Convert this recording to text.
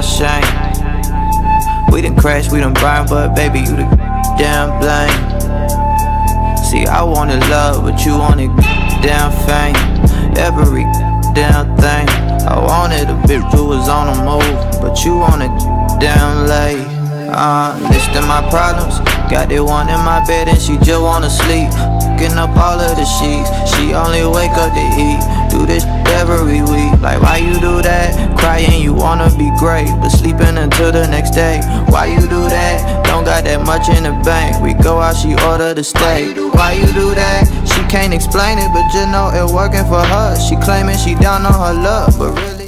my shame. We done crashed, we done burned, but baby, you the damn blame. See, I wanted love, but you wanted damn fame. Every damn thing I wanted, a bitch who was on the move, but you wanted damn late. Listing my problems, got that one in my bed and she just wanna sleep. Fucking up all of the sheets, she only wake up to eat. Do this every week, like why you do that? Crying, you wanna be great, but sleeping until the next day. Why you do that? Don't got that much in the bank. We go out, she order the steak. Why you do that? She can't explain it, but just know it working for her. She claiming she down on her luck, but really